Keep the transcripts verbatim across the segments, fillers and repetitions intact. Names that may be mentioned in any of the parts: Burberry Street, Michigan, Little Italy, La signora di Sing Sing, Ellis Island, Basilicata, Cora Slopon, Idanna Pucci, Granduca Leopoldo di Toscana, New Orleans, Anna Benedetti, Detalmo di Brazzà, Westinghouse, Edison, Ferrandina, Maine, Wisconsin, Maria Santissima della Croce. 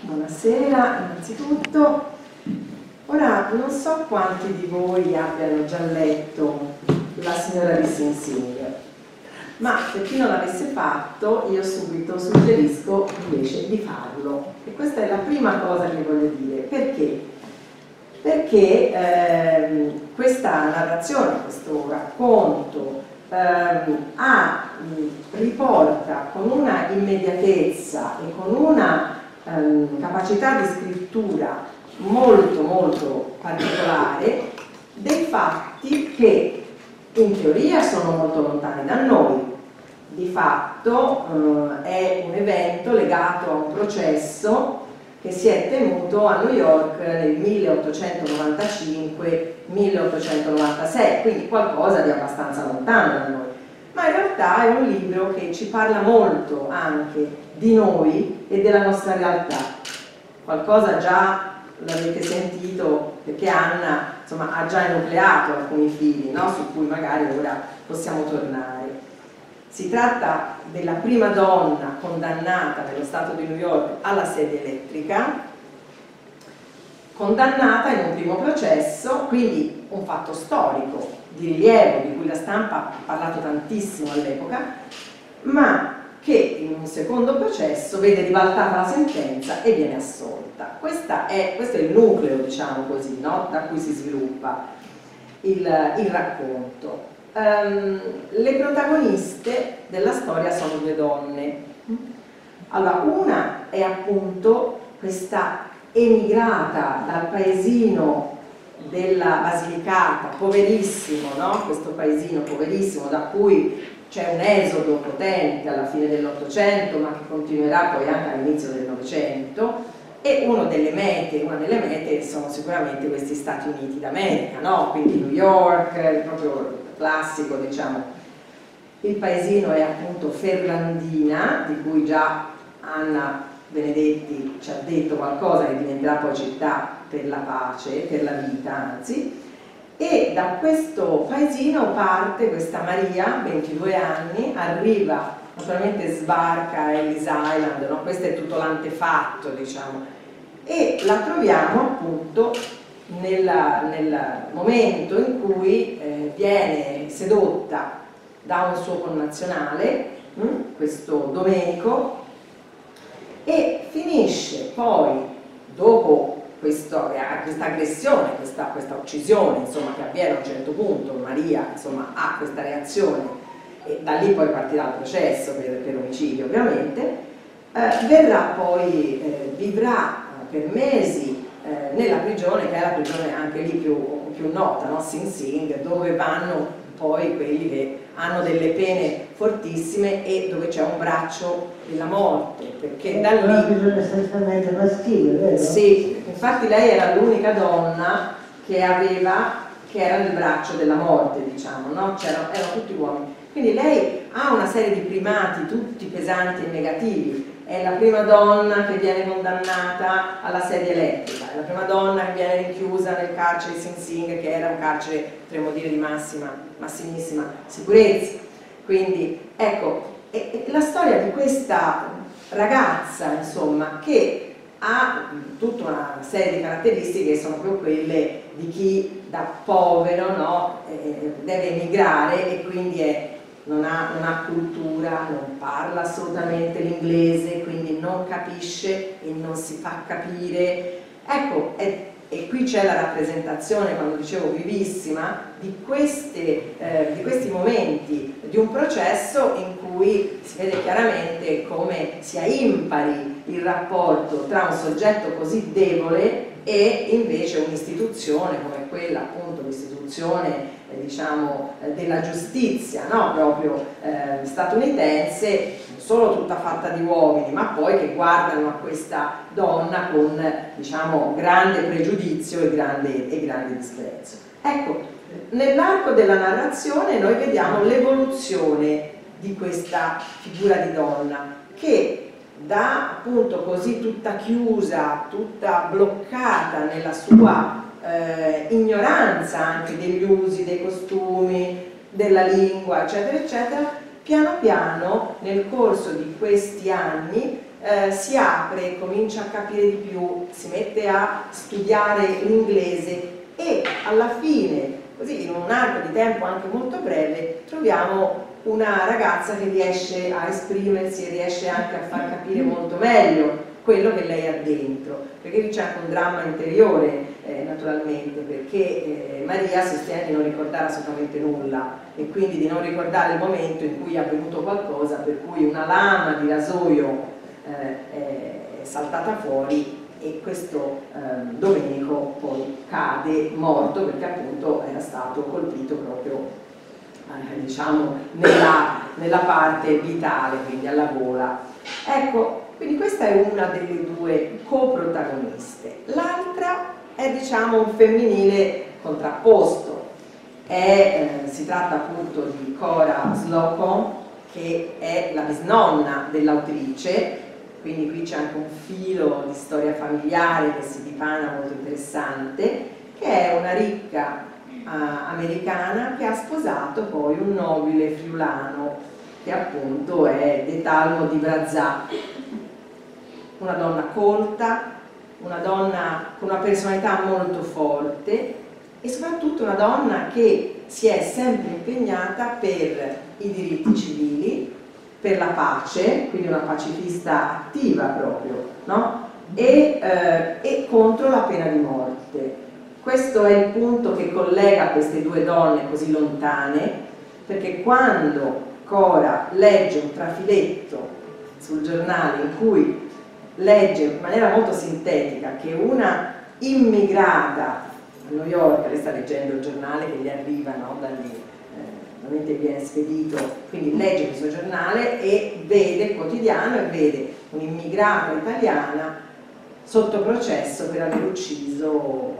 Buonasera, innanzitutto. Ora non so quanti di voi abbiano già letto La signora di Sing Sing, ma per chi non l'avesse fatto io subito suggerisco invece di farlo, e questa è la prima cosa che voglio dire. Perché? Perché eh, questa narrazione, questo racconto eh, ha, riporta con una immediatezza e con una eh, capacità di scrittura molto molto particolare dei fatti che in teoria sono molto lontani da noi. Di fatto eh, è un evento legato a un processo che si è tenuto a New York nel milleottocentonovantacinque milleottocentonovantasei, quindi qualcosa di abbastanza lontano da noi. Ma in realtà è un libro che ci parla molto anche di noi e della nostra realtà. Qualcosa già l'avete sentito, perché Anna insomma, ha già enucleato alcuni fili, no? Su cui magari ora possiamo tornare. Si tratta della prima donna condannata nello Stato di New York alla sedia elettrica, condannata in un primo processo, quindi un fatto storico di rilievo di cui la stampa ha parlato tantissimo all'epoca, ma che in un secondo processo vede ribaltata la sentenza e viene assolta. Questa è, questo è il nucleo, diciamo così, no? Da cui si sviluppa il, il racconto. Um, le protagoniste della storia sono due donne. Allora, una è appunto questa emigrata dal paesino della Basilicata, poverissimo, no? Questo paesino poverissimo da cui c'è un esodo potente alla fine dell'Ottocento, ma che continuerà poi anche all'inizio del Novecento, e una delle mete, una delle mete sono sicuramente questi Stati Uniti d'America, no? Quindi New York, proprio classico, diciamo. Il paesino è appunto Ferrandina, di cui già Anna Benedetti ci ha detto qualcosa, che diventerà poi città per la pace, per la vita anzi. E da questo paesino parte questa Maria, ventidue anni, arriva, naturalmente sbarca a Ellis Island, no? Questo è tutto l'antefatto, diciamo, e la troviamo appunto nella, nel momento in cui eh, viene sedotta da un suo connazionale, mh? questo Domenico, e finisce poi, dopo Questo, questa aggressione, questa, questa uccisione insomma, che avviene a un certo punto. Maria insomma, ha questa reazione e da lì poi partirà il processo per, per omicidio ovviamente, eh, verrà poi, eh, vivrà per mesi eh, nella prigione, che è la prigione anche lì più, più nota, no? Sing Sing, dove vanno poi quelli che hanno delle pene fortissime e dove c'è un braccio della morte, perché da lì... Una prigione essenzialmente maschile, vero? Sì. Infatti lei era l'unica donna che aveva, che era nel braccio della morte, diciamo, no? C'erano tutti uomini. Quindi lei ha una serie di primati tutti pesanti e negativi. È la prima donna che viene condannata alla sedia elettrica, è la prima donna che viene rinchiusa nel carcere di Sing Sing, che era un carcere, potremmo dire, di massima, massimissima sicurezza. Quindi, ecco, è la storia di questa ragazza, insomma, che ha tutta una serie di caratteristiche che sono proprio quelle di chi da povero, no, eh, deve emigrare e quindi è, non, ha, non ha cultura, non parla assolutamente l'inglese, quindi non capisce e non si fa capire. Ecco, è, e qui c'è la rappresentazione, quando dicevo vivissima, di, queste, eh, di questi momenti, di un processo in cui si vede chiaramente come sia impari il rapporto tra un soggetto così debole e invece un'istituzione come quella, appunto, l'istituzione eh, diciamo, eh, della giustizia, no? Proprio eh, statunitense, solo tutta fatta di uomini, ma poi che guardano a questa donna con, diciamo, grande pregiudizio e grande, e grande disprezzo. Ecco, nell'arco della narrazione noi vediamo l'evoluzione di questa figura di donna che, da appunto così tutta chiusa, tutta bloccata nella sua eh, ignoranza anche degli usi, dei costumi, della lingua, eccetera, eccetera, piano piano nel corso di questi anni eh, si apre, comincia a capire di più, si mette a studiare l'inglese e alla fine, così in un arco di tempo anche molto breve, troviamo una ragazza che riesce a esprimersi e riesce anche a far capire molto meglio quello che lei ha dentro, perché lì c'è anche un dramma interiore, eh, naturalmente, perché eh, Maria sostiene di non ricordare assolutamente nulla e quindi di non ricordare il momento in cui è avvenuto qualcosa per cui una lama di rasoio eh, è saltata fuori e questo eh, Domenico poi cade morto, perché appunto era stato colpito proprio eh, diciamo nella, nella parte vitale, quindi alla gola. Ecco, quindi questa è una delle due coprotagoniste. L'altra è, diciamo, un femminile contrapposto. È, eh, si tratta appunto di Cora Slopon, che è la bisnonna dell'autrice, quindi qui c'è anche un filo di storia familiare che si dipana molto interessante, che è una ricca eh, americana che ha sposato poi un nobile friulano, che appunto è Detalmo di Brazzà. Una donna colta, una donna con una personalità molto forte e soprattutto una donna che si è sempre impegnata per i diritti civili, per la pace, quindi una pacifista attiva proprio, no? e, eh, e contro la pena di morte. Questo è il punto che collega queste due donne così lontane, perché quando Cora legge un trafiletto sul giornale in cui legge in maniera molto sintetica che una immigrata a New York, lei sta leggendo il giornale che gli arriva, no? Da lì, eh, ovviamente viene spedito, quindi legge questo giornale e vede il quotidiano e vede un'immigrata italiana sotto processo per aver ucciso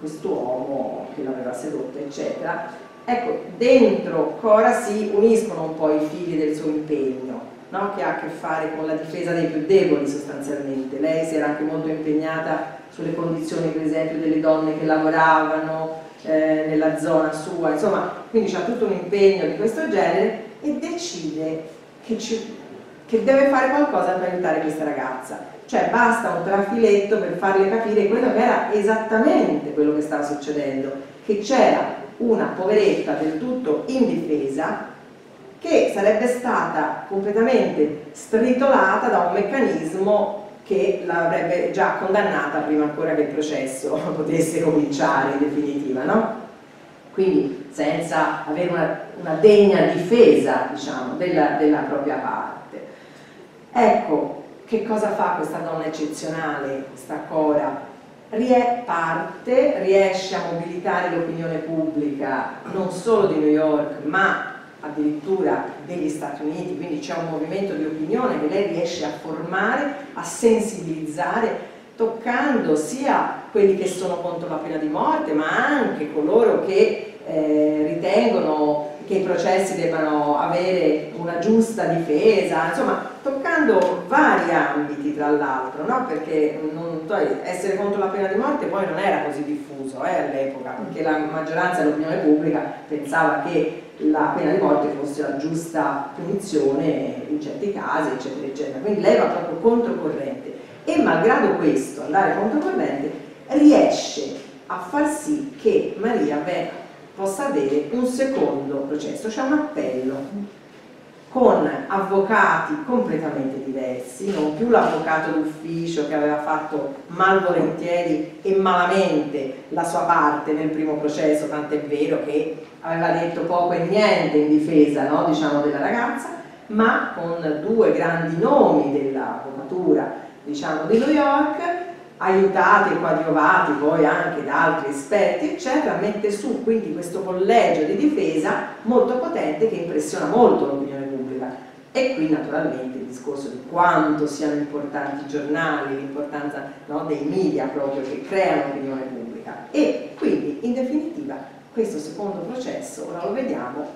quest'uomo che l'aveva sedotta, eccetera. Ecco, dentro Cora si uniscono un po' i figli del suo impegno, no? Che ha a che fare con la difesa dei più deboli sostanzialmente. Lei si era anche molto impegnata sulle condizioni, per esempio, delle donne che lavoravano eh, nella zona sua, insomma, quindi c'ha tutto un impegno di questo genere e decide che, ci, che deve fare qualcosa per aiutare questa ragazza, cioè basta un trafiletto per farle capire quello che era esattamente quello che stava succedendo, che c'era una poveretta del tutto indifesa che sarebbe stata completamente stritolata da un meccanismo che l'avrebbe già condannata prima ancora che il processo potesse cominciare in definitiva, no? Quindi senza avere una, una degna difesa, diciamo, della, della propria parte. Ecco, che cosa fa questa donna eccezionale, questa Cora? Rie parte, riesce a mobilitare l'opinione pubblica non solo di New York, ma addirittura degli Stati Uniti, quindi c'è un movimento di opinione che lei riesce a formare, a sensibilizzare, toccando sia quelli che sono contro la pena di morte, ma anche coloro che eh, ritengono che i processi debbano avere una giusta difesa, insomma, toccando vari ambiti tra l'altro, no? Perché non, essere contro la pena di morte poi non era così diffuso eh, all'epoca, perché la maggioranza dell'opinione pubblica pensava che la pena di morte fosse la giusta punizione in certi casi, eccetera, eccetera. Quindi lei va proprio controcorrente e, malgrado questo, andare controcorrente, riesce a far sì che Maria venga possa avere un secondo processo, cioè un appello con avvocati completamente diversi, non più l'avvocato d'ufficio che aveva fatto malvolentieri e malamente la sua parte nel primo processo, tant'è vero che aveva detto poco e niente in difesa, no? Diciamo, della ragazza, ma con due grandi nomi dell'avvocatura, diciamo, di New York, aiutati e coadiuvati poi anche da altri esperti, eccetera, mette su quindi questo collegio di difesa molto potente che impressiona molto l'opinione pubblica. E qui naturalmente il discorso di quanto siano importanti i giornali, l'importanza, no, dei media proprio che creano l'opinione pubblica. E quindi in definitiva questo secondo processo, ora lo vediamo,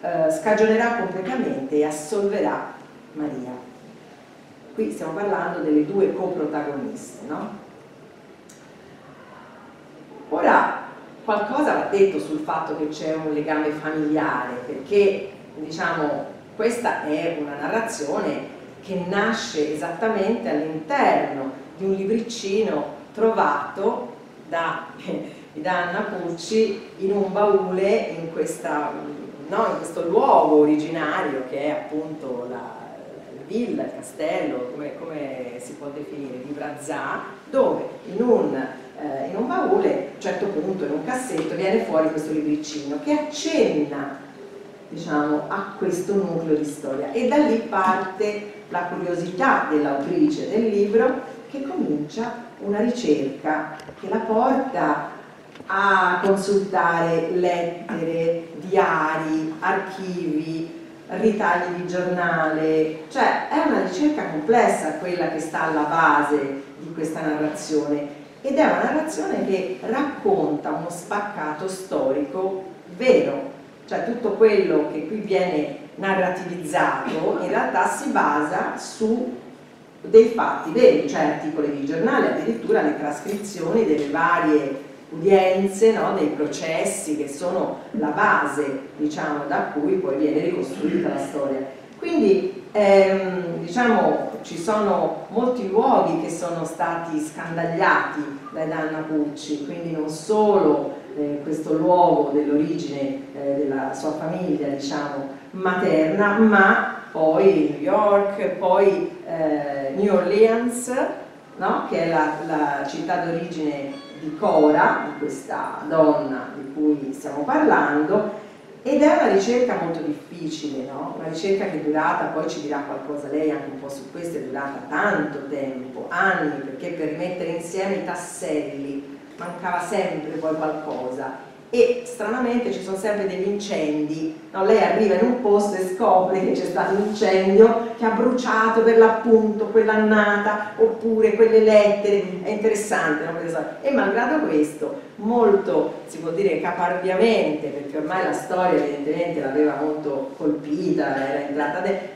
eh, scagionerà completamente e assolverà Maria. Qui stiamo parlando delle due coprotagoniste, no? Ora, qualcosa va detto sul fatto che c'è un legame familiare, perché, diciamo, questa è una narrazione che nasce esattamente all'interno di un libricino trovato da Idanna Pucci in un baule in, questa, no, in questo luogo originario che è appunto la, la villa, il castello, come, come si può definire, di Brazzà, dove in un, eh, in un baule, a un certo punto in un cassetto, viene fuori questo libricino che accenna, diciamo, a questo nucleo di storia, e da lì parte la curiosità dell'autrice del libro, che comincia una ricerca che la porta a consultare lettere, diari, archivi, ritagli di giornale, cioè è una ricerca complessa quella che sta alla base di questa narrazione, ed è una narrazione che racconta uno spaccato storico vero, cioè tutto quello che qui viene narrativizzato in realtà si basa su dei fatti veri, cioè articoli di giornale, addirittura le trascrizioni delle varie udienze, no, dei processi che sono la base, diciamo, da cui poi viene ricostruita la storia. Quindi ehm, diciamo, ci sono molti luoghi che sono stati scandagliati da Idanna Pucci, quindi non solo eh, questo luogo dell'origine eh, della sua famiglia, diciamo, materna, ma poi New York, poi eh, New Orleans, no? Che è la, la città d'origine di Cora, di questa donna di cui stiamo parlando, ed è una ricerca molto difficile, no? Una ricerca che è durata, poi ci dirà qualcosa lei anche un po' su questo, è durata tanto tempo, anni, perché per mettere insieme i tasselli mancava sempre poi qualcosa. E stranamente ci sono sempre degli incendi, no? Lei arriva in un posto e scopre che c'è stato un incendio che ha bruciato per l'appunto quell'annata, oppure quelle lettere, è interessante, no? E malgrado questo, molto, si può dire caparbiamente, perché ormai la storia evidentemente l'aveva molto colpita, era entrata dentro,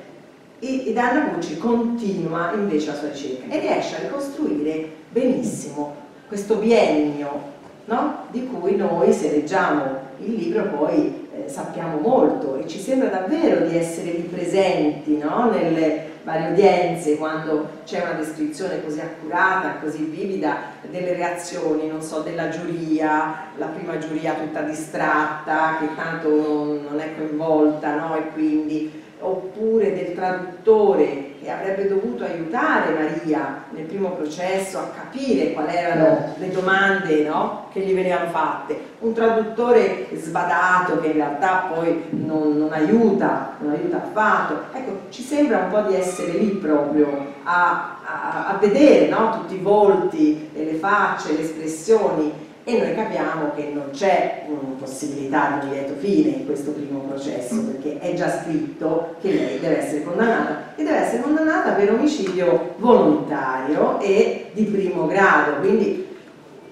Idanna Pucci continua invece la sua ricerca e riesce a ricostruire benissimo questo biennio, no? Di cui noi, se leggiamo il libro, poi eh, sappiamo molto, e ci sembra davvero di essere lì presenti, no? Nelle varie udienze, quando c'è una descrizione così accurata, così vivida delle reazioni, non so, della giuria, la prima giuria tutta distratta, che tanto non, non è coinvolta, no? E quindi, oppure del traduttore che avrebbe dovuto aiutare Maria nel primo processo a capire quali erano le domande, no? Che gli venivano fatte, un traduttore sbadato che in realtà poi non, non aiuta, non aiuta affatto. Ecco, ci sembra un po' di essere lì proprio a, a, a vedere, no? Tutti i volti, le facce, le espressioni, e noi capiamo che non c'è una possibilità di lieto fine in questo primo processo, perché è già scritto che lei deve essere condannata, e deve essere condannata per omicidio volontario e di primo grado, quindi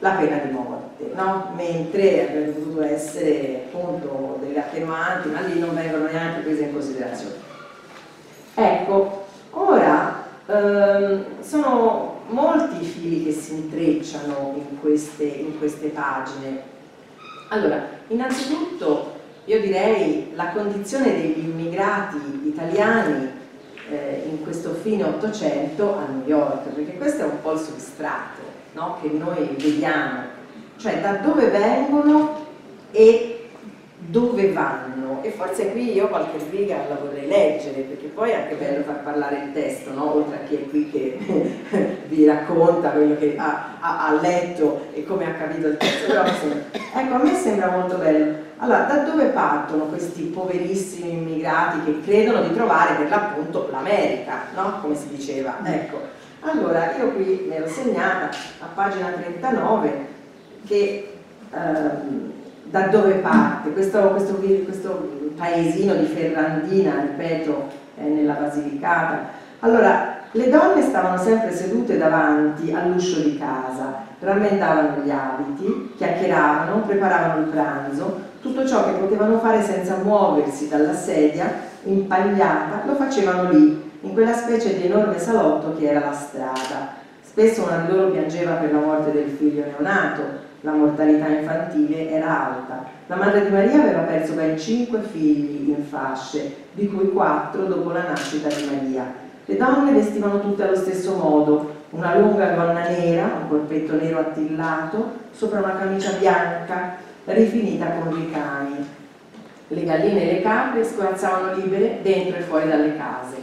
la pena di morte, no? Mentre avrebbero dovuto essere appunto delle attenuanti, ma lì non vengono neanche prese in considerazione. Ecco, ora ehm, sono molti i fili che si intrecciano in queste, in queste pagine. Allora, innanzitutto io direi la condizione degli immigrati italiani eh, in questo fine Ottocento a New York, perché questo è un po' il substrato, no? Che noi vediamo, cioè da dove vengono e dove vanno, e forse qui io qualche riga la vorrei leggere, perché poi è anche bello far parlare il testo, no? Oltre a chi è qui che vi racconta quello che ha, ha, ha letto e come ha capito il testo. Però ecco, a me sembra molto bello. Allora, da dove partono questi poverissimi immigrati che credono di trovare per l'appunto l'America, no? Come si diceva, ecco. Allora, io qui me l'ho segnata a pagina trentanove, che ehm, da dove parte questo, questo, questo paesino di Ferrandina, ripeto, eh, nella Basilicata. Allora, le donne stavano sempre sedute davanti all'uscio di casa, rammendavano gli abiti, chiacchieravano, preparavano il pranzo, tutto ciò che potevano fare senza muoversi dalla sedia impagliata lo facevano lì, in quella specie di enorme salotto che era la strada. Spesso una di loro piangeva per la morte del figlio neonato. La mortalità infantile era alta. La madre di Maria aveva perso ben cinque figli in fasce, di cui quattro dopo la nascita di Maria. Le donne vestivano tutte allo stesso modo, una lunga gonna nera, un corpetto nero attillato, sopra una camicia bianca, rifinita con ricami. Le galline e le capre scorazzavano libere dentro e fuori dalle case.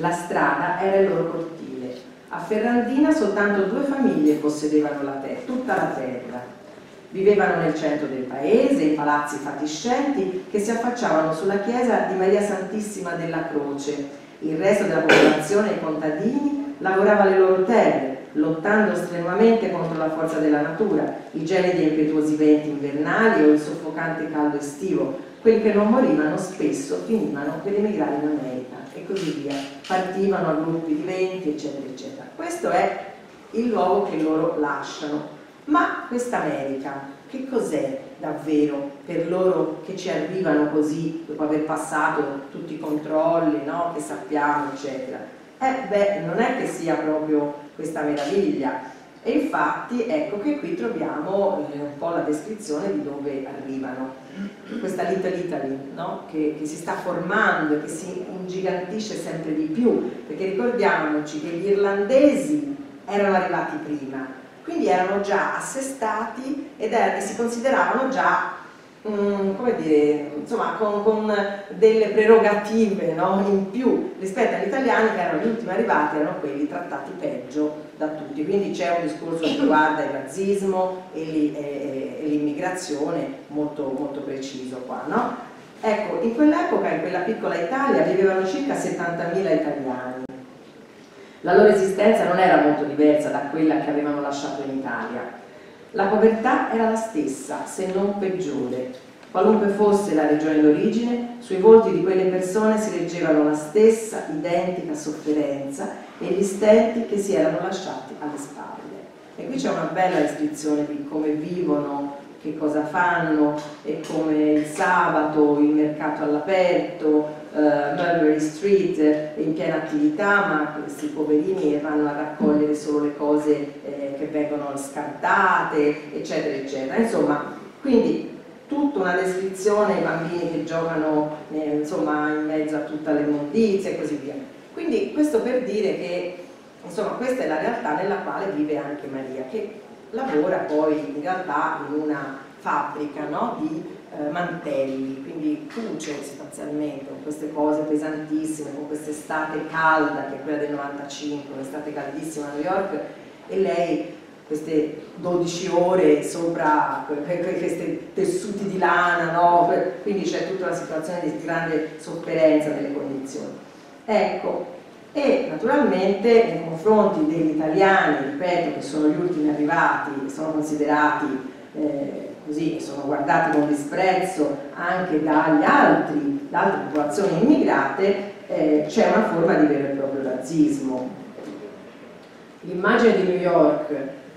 La strada era il loro cortile. A Ferrandina soltanto due famiglie possedevano la terra, tutta la terra. Vivevano nel centro del paese, in palazzi fatiscenti che si affacciavano sulla chiesa di Maria Santissima della Croce. Il resto della popolazione e i contadini lavorava le loro terre, lottando strenuamente contro la forza della natura, i gelidi e impetuosi venti invernali o il soffocante caldo estivo. Quelli che non morivano spesso finivano per emigrare in America e così via. Partivano a gruppi di venti, eccetera, eccetera. Questo è il luogo che loro lasciano. Ma questa America, che cos'è davvero per loro che ci arrivano così dopo aver passato tutti i controlli, no? Che sappiamo, eccetera? Eh beh, non è che sia proprio questa meraviglia. E infatti ecco che qui troviamo eh, un po' la descrizione di dove arrivano. Questa Little Italy, no? che, che si sta formando e che si ingigantisce sempre di più, perché ricordiamoci che gli irlandesi erano arrivati prima. Quindi erano già assestati ed erano, si consideravano già um, come dire, insomma, con, con delle prerogative, no? In più rispetto agli italiani, che erano gli ultimi arrivati, erano quelli trattati peggio da tutti. Quindi c'è un discorso che riguarda il razzismo e l'immigrazione molto, molto preciso qua, no? Ecco, in quell'epoca, in quella piccola Italia, vivevano circa settantamila italiani. La loro esistenza non era molto diversa da quella che avevano lasciato in Italia. La povertà era la stessa, se non peggiore. Qualunque fosse la regione d'origine, sui volti di quelle persone si leggevano la stessa identica sofferenza e gli stenti che si erano lasciati alle spalle. E qui c'è una bella descrizione di come vivono, che cosa fanno, e come il sabato, il mercato all'aperto, Uh, Burberry Street in piena attività, ma questi poverini vanno a raccogliere solo le cose eh, che vengono scartate, eccetera eccetera. Insomma, quindi tutta una descrizione, i bambini che giocano eh, insomma, in mezzo a tutte le immondizie e così via. Quindi questo per dire che insomma, questa è la realtà nella quale vive anche Maria, che lavora poi in realtà in una fabbrica, no? di mantelli, quindi cuce sostanzialmente, con queste cose pesantissime, con quest'estate calda che è quella del novantacinque, un'estate caldissima a New York, e lei queste dodici ore sopra questi tessuti di lana, no? Quindi c'è tutta una situazione di grande sofferenza delle condizioni. Ecco, e naturalmente nei confronti degli italiani, ripeto, che sono gli ultimi arrivati, che sono considerati eh, così, sono guardati con disprezzo anche dagli altri, da altre popolazioni immigrate, eh, c'è una forma di vero e proprio razzismo. L'immagine di New York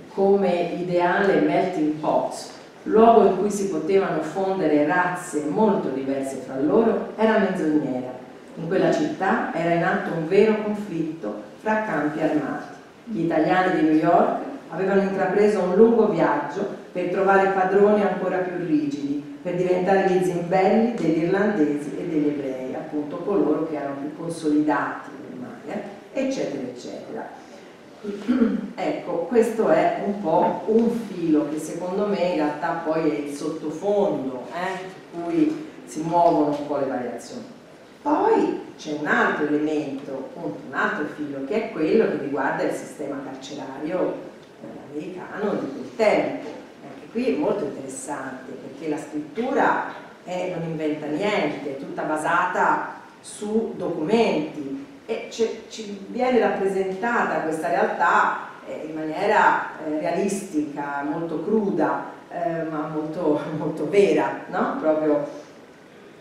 come ideale melting pot, luogo in cui si potevano fondere razze molto diverse fra loro, era menzognera. In quella città era in atto un vero conflitto fra campi armati. Gli italiani di New York avevano intrapreso un lungo viaggio per trovare padroni ancora più rigidi, per diventare gli zimbelli degli irlandesi e degli ebrei, appunto coloro che erano più consolidati ormai, eh? eccetera, eccetera. Ecco, questo è un po' un filo che secondo me in realtà poi è il sottofondo, eh? in cui si muovono un po' le variazioni. Poi c'è un altro elemento, un altro filo, che è quello che riguarda il sistema carcerario americano di quel tempo. Anche qui è molto interessante, perché la scrittura è, non inventa niente, è tutta basata su documenti e ci viene rappresentata questa realtà eh, in maniera eh, realistica, molto cruda, eh, ma molto, molto vera, no? Proprio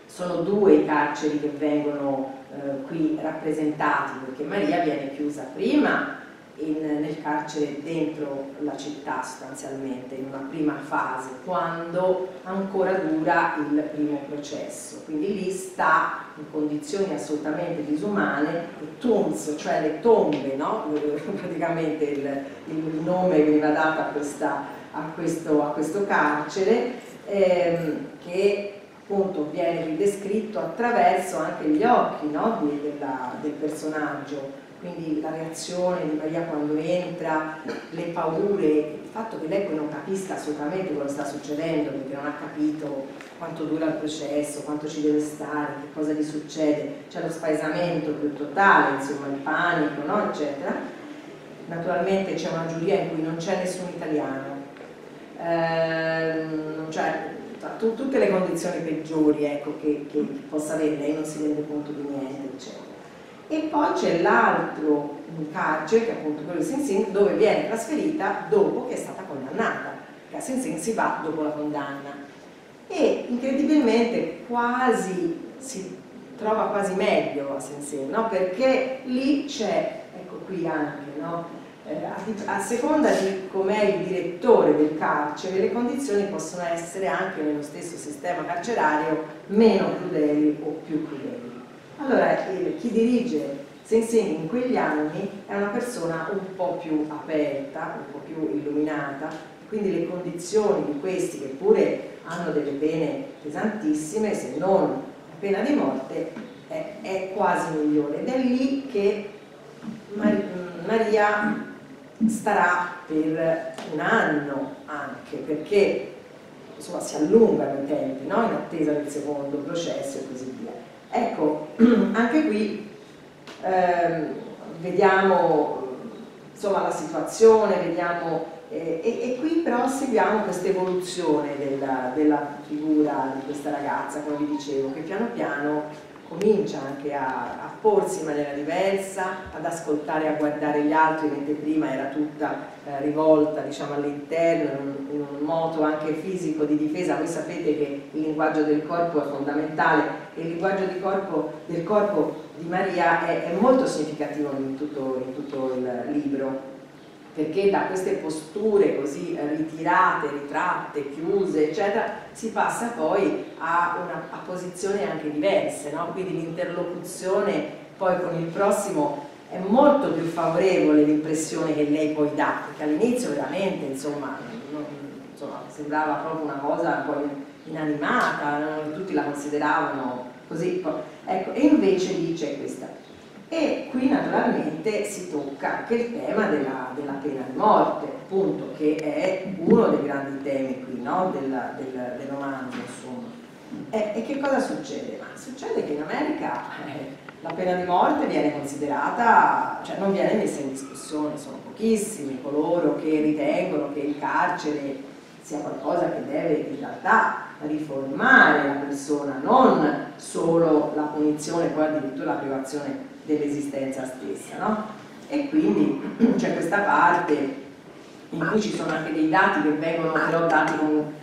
sono due i carceri che vengono eh, qui rappresentati, perché Maria viene chiusa prima In, nel carcere dentro la città, sostanzialmente in una prima fase, quando ancora dura il primo processo, quindi lì sta in condizioni assolutamente disumane, e tombs, cioè le tombe, no? praticamente il, il nome veniva dato a, questa, a, questo, a questo carcere ehm, che appunto viene ridescritto attraverso anche gli occhi, no? Della, del personaggio. quindi la reazione di Maria quando entra, le paure, il fatto che lei poi non capisca assolutamente cosa sta succedendo, perché non ha capito quanto dura il processo, quanto ci deve stare, che cosa gli succede, c'è lo spaesamento più totale, insomma il panico, no? eccetera. Naturalmente c'è una giuria in cui non c'è nessun italiano, ehm, cioè, tu, tutte le condizioni peggiori ecco, che, che possa avere, lei non si rende conto di niente, eccetera. E poi c'è l'altro carcere, che è appunto quello di Sing Sing, dove viene trasferita dopo che è stata condannata, perché a Sing Sing si va dopo la condanna. E incredibilmente quasi si trova quasi meglio a Sing Sing, no? Perché lì c'è, ecco qui anche, no? Eh, a, a seconda di com'è il direttore del carcere, le condizioni possono essere anche nello stesso sistema carcerario meno crudeli o più crudeli. Allora eh, chi dirige Sing Sing in quegli anni è una persona un po' più aperta, un po' più illuminata, quindi le condizioni di questi, che pure hanno delle pene pesantissime, se non la pena di morte, è, è quasi migliore, ed è lì che Maria starà per un anno anche, perché insomma, si allungano i tempi, no? in attesa del secondo processo e così via. Ecco, anche qui eh, vediamo insomma, la situazione, vediamo, eh, e, e qui però seguiamo questa evoluzione della, della figura di questa ragazza, come vi dicevo, che piano piano comincia anche a, a porsi in maniera diversa, ad ascoltare e a guardare gli altri, mentre prima era tutta eh, rivolta diciamo, all'interno, in, in un moto anche fisico di difesa. Voi sapete che il linguaggio del corpo è fondamentale, e il linguaggio di corpo, del corpo di Maria è, è molto significativo in tutto, in tutto il libro, perché da queste posture così ritirate, ritratte, chiuse, eccetera, si passa poi a, una, a posizioni anche diverse, no? Quindi l'interlocuzione poi con il prossimo è molto più favorevole, l'impressione che lei poi dà, perché all'inizio veramente insomma, non, insomma, sembrava proprio una cosa poi inanimata, non tutti la consideravano così, ecco, e invece lì c'è questa. E qui naturalmente si tocca anche il tema della, della pena di morte, appunto, che è uno dei grandi temi qui, no? del, del, del romanzo, insomma. E, e che cosa succede? Ma succede che in America eh, la pena di morte viene considerata, cioè non viene messa in discussione, sono pochissimi coloro che ritengono che il carcere sia qualcosa che deve in realtà riformare la persona, non solo la punizione, poi addirittura la privazione dell'esistenza stessa, no? E quindi c'è questa parte in cui ci sono anche dei dati che vengono però dati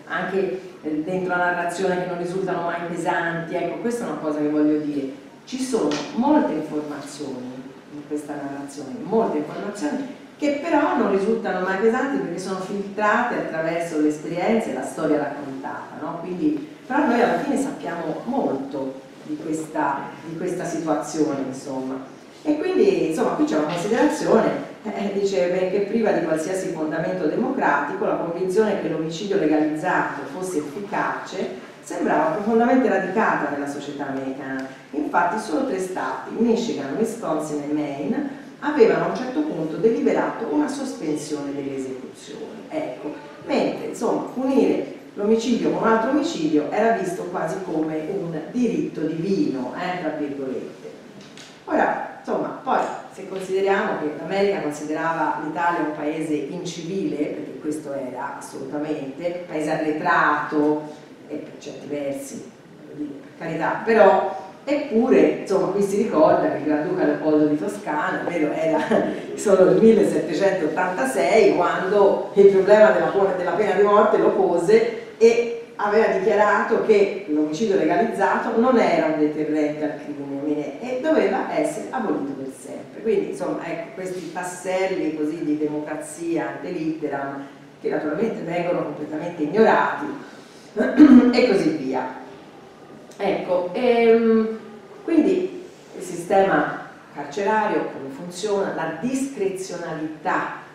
anche dentro la narrazione, che non risultano mai pesanti. Ecco, questa è una cosa che voglio dire, ci sono molte informazioni in questa narrazione, molte informazioni che però non risultano mai pesanti, perché sono filtrate attraverso le esperienze e la storia raccontata, no? Quindi, però noi alla fine sappiamo molto Di questa, di questa situazione, insomma. E quindi insomma qui c'è una considerazione, eh, dice benché priva di qualsiasi fondamento democratico, la convinzione che l'omicidio legalizzato fosse efficace sembrava profondamente radicata nella società americana. Infatti solo tre stati, Michigan, Wisconsin e Maine, avevano a un certo punto deliberato una sospensione delle esecuzioni, ecco, mentre insomma punire l'omicidio con un altro omicidio era visto quasi come un diritto divino, eh, tra virgolette. Ora, insomma, poi se consideriamo che l'America considerava l'Italia un paese incivile, perché questo era assolutamente, paese arretrato, e per certi versi, per carità, però, eppure, insomma, qui si ricorda che il Granduca Leopoldo di Toscana, vero, era solo il millesettecentottantasei, quando il problema della, della pena di morte lo pose, e aveva dichiarato che l'omicidio legalizzato non era un deterrente al crimine e doveva essere abolito per sempre. Quindi insomma ecco, questi passelli così di democrazia ante litteram, che naturalmente vengono completamente ignorati e così via. Ecco, ehm, quindi il sistema carcerario come funziona, la discrezionalità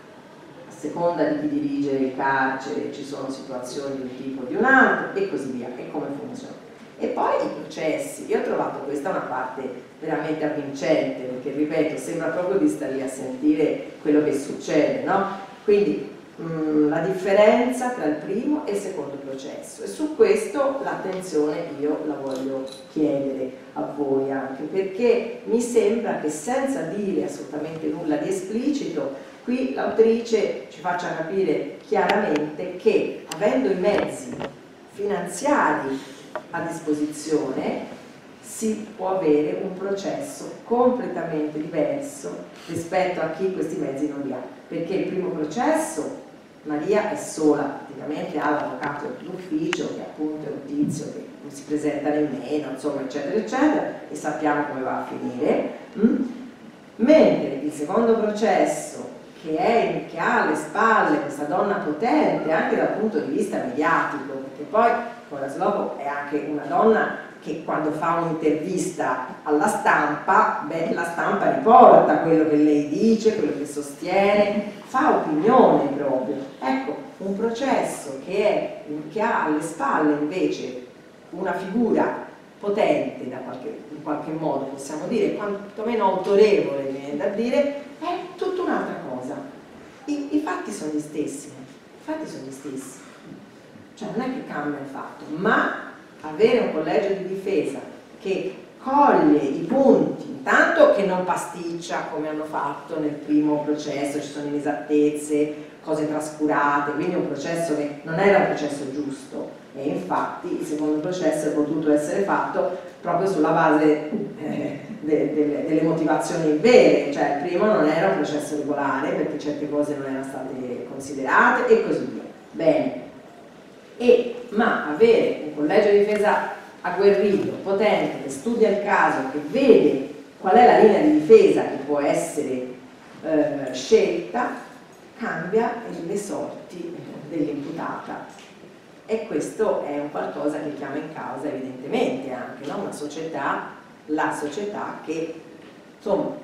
seconda di chi dirige il carcere, ci sono situazioni di un tipo o di un altro e così via, e come funziona. E poi i processi, io ho trovato questa una parte veramente avvincente, perché ripeto, sembra proprio di stare lì a sentire quello che succede, no? Quindi mh, la differenza tra il primo e il secondo processo, e su questo l'attenzione io la voglio chiedere a voi, anche perché mi sembra che senza dire assolutamente nulla di esplicito qui l'autrice ci faccia capire chiaramente che, avendo i mezzi finanziari a disposizione, si può avere un processo completamente diverso rispetto a chi questi mezzi non li ha, perché il primo processo Maria è sola, praticamente ha l'avvocato d'ufficio che appunto è un tizio che non si presenta nemmeno, insomma eccetera eccetera, e sappiamo come va a finire, mentre il secondo processo che, è, che ha alle spalle questa donna potente anche dal punto di vista mediatico, perché poi Cora Slopon è anche una donna che quando fa un'intervista alla stampa, beh, la stampa riporta quello che lei dice, quello che sostiene, fa opinione proprio. Ecco, un processo che, è, che ha alle spalle invece una figura potente, da qualche, in qualche modo possiamo dire, quantomeno autorevole, viene da dire, è tutta un'altra cosa. I, i fatti sono gli stessi, i fatti sono gli stessi. Cioè non è che cambia il fatto, ma avere un collegio di difesa che coglie i punti, intanto che non pasticcia come hanno fatto nel primo processo, ci sono inesattezze, cose trascurate, quindi un processo che non era un processo giusto, e infatti il secondo processo è potuto essere fatto proprio sulla base eh, de, de, delle motivazioni vere, cioè il primo non era un processo regolare perché certe cose non erano state considerate e così via. Bene. E, ma avere un collegio di difesa agguerrito, potente, che studia il caso, che vede qual è la linea di difesa che può essere eh, scelta, cambia le sorti dell'imputata, e questo è un qualcosa che chiama in causa evidentemente anche, no? Una società, la società che insomma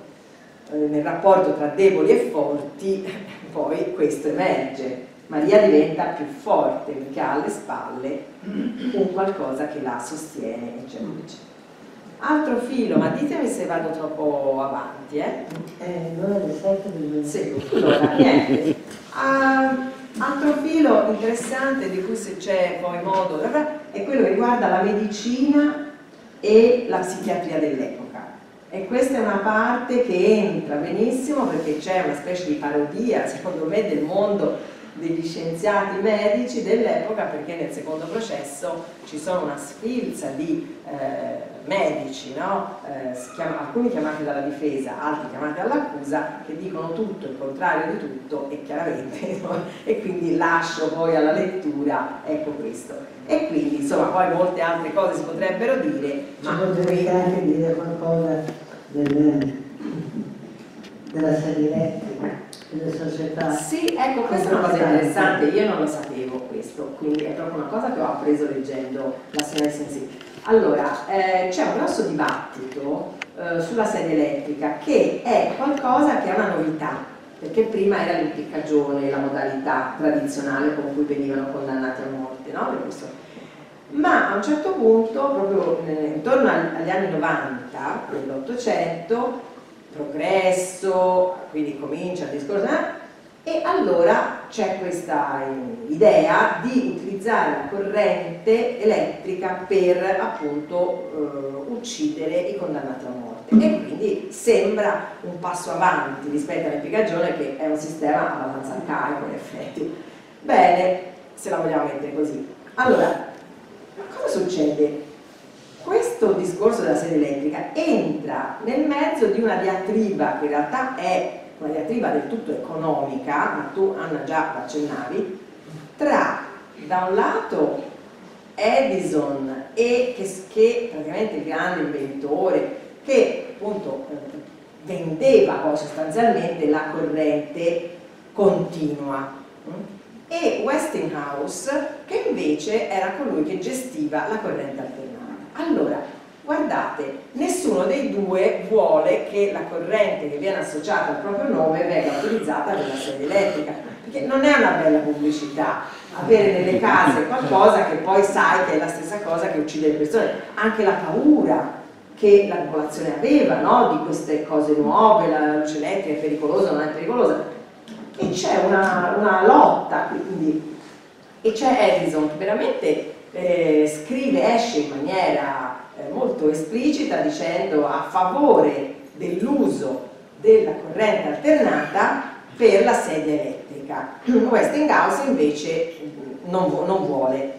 nel rapporto tra deboli e forti poi questo emerge. Maria diventa più forte perché ha alle spalle un qualcosa che la sostiene, eccetera, eccetera. Altro filo, ma ditemi se vado troppo avanti, eh? Eh, non è sette minuti. Sì, allora, niente. Uh, altro filo interessante, di cui se c'è poi modo, è quello che riguarda la medicina e la psichiatria dell'epoca. E questa è una parte che entra benissimo perché c'è una specie di parodia, secondo me, del mondo degli scienziati medici dell'epoca, perché nel secondo processo ci sono una sfilza di eh, medici, no? eh, chiama, alcuni chiamati dalla difesa, altri chiamati dall'accusa, che dicono tutto, il contrario di tutto, e chiaramente, no? E quindi lascio poi alla lettura, ecco questo. E quindi insomma poi molte altre cose si potrebbero dire, ci ma potrei anche dire qualcosa del, della serie elettrica, delle società. Sì, ecco, questa è una cosa interessante, io non lo sapevo questo, quindi è proprio una cosa che ho appreso leggendo La signora di Sing Sing. Allora, eh, c'è un grosso dibattito eh, sulla sedia elettrica, che è qualcosa che è una novità, perché prima era l'impiccagione, la modalità tradizionale con cui venivano condannati a morte, no? Ma a un certo punto, proprio eh, intorno agli anni novanta dell'Ottocento, progresso, quindi comincia il discorso, e allora c'è questa idea di utilizzare la corrente elettrica per appunto eh, uccidere i condannati a morte, e quindi sembra un passo avanti rispetto all'impiccagione, che è un sistema abbastanza arcaico in effetti. Bene, se la vogliamo mettere così. Allora, cosa succede? Questo discorso della sedia elettrica entra nel mezzo di una diatriba che in realtà è una diatriba del tutto economica, ma tu Anna già accennavi, tra da un lato Edison, e che, che praticamente il grande inventore che appunto vendeva poi sostanzialmente la corrente continua, e Westinghouse, che invece era colui che gestiva la corrente alternativa. Allora, guardate, nessuno dei due vuole che la corrente che viene associata al proprio nome venga utilizzata per la sedia elettrica, perché non è una bella pubblicità avere nelle case qualcosa che poi sai che è la stessa cosa che uccide le persone, anche la paura che la popolazione aveva, no? Di queste cose nuove, la luce elettrica è pericolosa, non è pericolosa, e c'è una, una lotta, quindi. E c'è Edison che veramente eh, scrive, esce in maniera eh, molto esplicita dicendo a favore dell'uso della corrente alternata per la sedia elettrica. Westinghouse invece non, vu non vuole.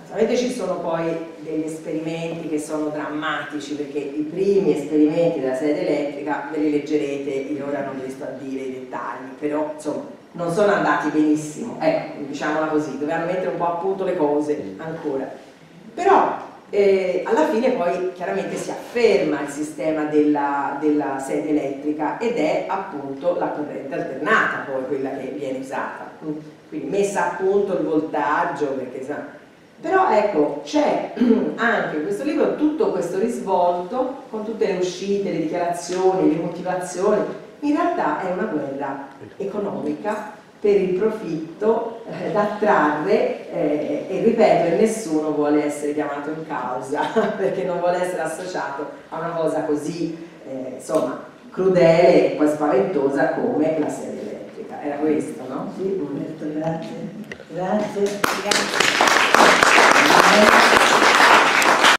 Naturalmente ci sono poi degli esperimenti che sono drammatici, perché i primi esperimenti della sedia elettrica ve li leggerete, io ora non vi sto a dire i dettagli, però insomma non sono andati benissimo, ecco, diciamola così, dovevano mettere un po' a punto le cose ancora. Però eh, alla fine poi chiaramente si afferma il sistema della, della sedia elettrica, ed è appunto la corrente alternata poi quella che viene usata, quindi messa a punto il voltaggio, perché sa. Però ecco, c'è anche in questo libro tutto questo risvolto con tutte le uscite, le dichiarazioni, le motivazioni. In realtà è una guerra economica per il profitto eh, da trarre eh, e ripeto, nessuno vuole essere chiamato in causa perché non vuole essere associato a una cosa così eh, insomma crudele e poi spaventosa come la sedia elettrica. Era questo, no? Sì, Roberto, grazie. Grazie. Grazie.